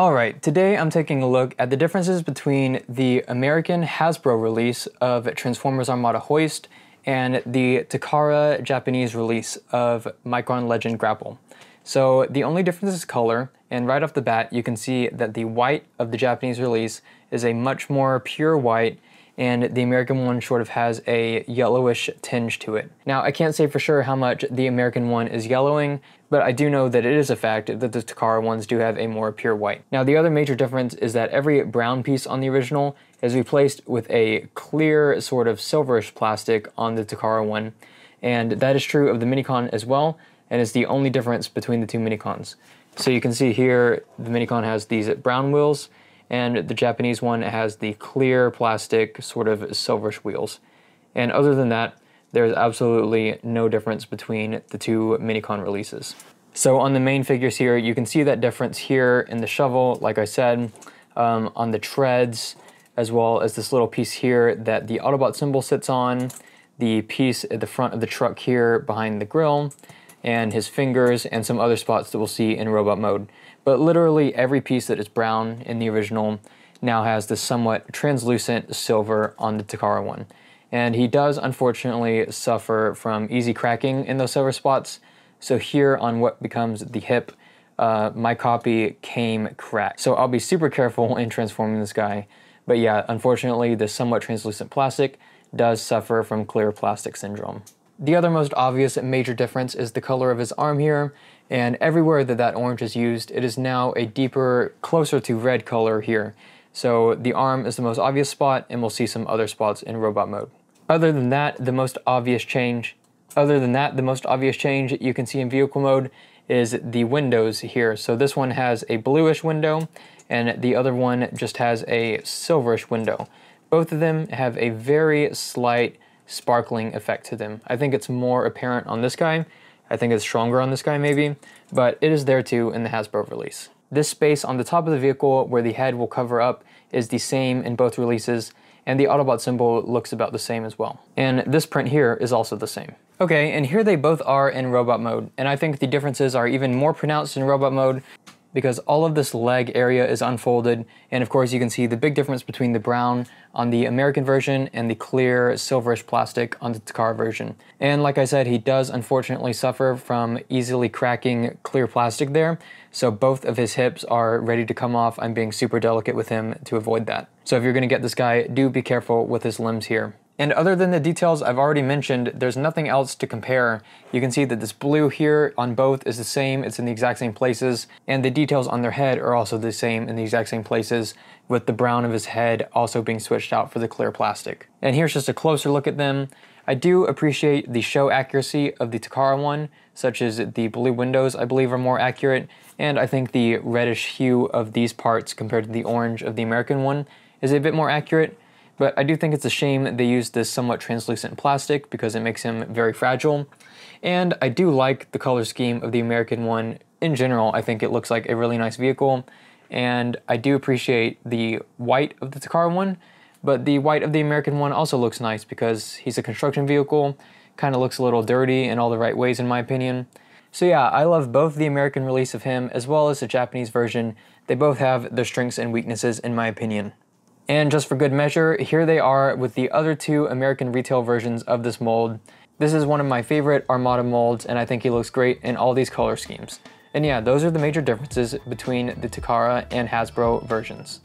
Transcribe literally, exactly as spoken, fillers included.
Alright, today I'm taking a look at the differences between the American Hasbro release of Transformers Armada Hoist and the Takara Japanese release of Micron Legend Grapple. So the only difference is color, and right off the bat you can see that the white of the Japanese release is a much more pure white, and the American one sort of has a yellowish tinge to it. Now, I can't say for sure how much the American one is yellowing, but I do know that it is a fact that the Takara ones do have a more pure white. Now, the other major difference is that every brown piece on the original is replaced with a clear sort of silverish plastic on the Takara one, and that is true of the Minicon as well, and is the only difference between the two Minicons. So you can see here, the Minicon has these brown wheels, and the Japanese one has the clear plastic sort of silverish wheels. And other than that, there's absolutely no difference between the two Minicon releases. So on the main figures here, you can see that difference here in the shovel, like I said, um, on the treads, as well as this little piece here that the Autobot symbol sits on, the piece at the front of the truck here behind the grill, and his fingers, and some other spots that we'll see in robot mode. But literally every piece that is brown in the original now has this somewhat translucent silver on the Takara one. And he does unfortunately suffer from easy cracking in those silver spots, so here on what becomes the hip, uh, my copy came cracked. So I'll be super careful in transforming this guy, but yeah, unfortunately this somewhat translucent plastic does suffer from clear plastic syndrome. The other most obvious major difference is the color of his arm here, and everywhere that that orange is used, it is now a deeper, closer to red color here. So the arm is the most obvious spot, and we'll see some other spots in robot mode. Other than that, the most obvious change, other than that, the most obvious change you can see in vehicle mode is the windows here. So this one has a bluish window, and the other one just has a silverish window. Both of them have a very slight sparkling effect to them. I think it's more apparent on this guy. I think it's stronger on this guy maybe, but it is there too in the Hasbro release. This space on the top of the vehicle where the head will cover up is the same in both releases, and the Autobot symbol looks about the same as well. And this print here is also the same. Okay, and here they both are in robot mode, and I think the differences are even more pronounced in robot mode because all of this leg area is unfolded, and of course you can see the big difference between the brown on the American version and the clear silverish plastic on the Takara version. And like I said, he does unfortunately suffer from easily cracking clear plastic there, so both of his hips are ready to come off. I'm being super delicate with him to avoid that. So if you're gonna get this guy, do be careful with his limbs here. And other than the details I've already mentioned, there's nothing else to compare. You can see that this blue here on both is the same, it's in the exact same places, and the details on their head are also the same in the exact same places, with the brown of his head also being switched out for the clear plastic. And here's just a closer look at them. I do appreciate the show accuracy of the Takara one, such as the blue windows I believe are more accurate, and I think the reddish hue of these parts compared to the orange of the American one is a bit more accurate. But I do think it's a shame they used this somewhat translucent plastic because it makes him very fragile. And I do like the color scheme of the American one. In general, I think it looks like a really nice vehicle. And I do appreciate the white of the Takara one, but the white of the American one also looks nice because he's a construction vehicle, kind of looks a little dirty in all the right ways in my opinion. So yeah, I love both the American release of him as well as the Japanese version. They both have their strengths and weaknesses in my opinion. And just for good measure, here they are with the other two American retail versions of this mold. This is one of my favorite Armada molds, and I think he looks great in all these color schemes. And yeah, those are the major differences between the Takara and Hasbro versions.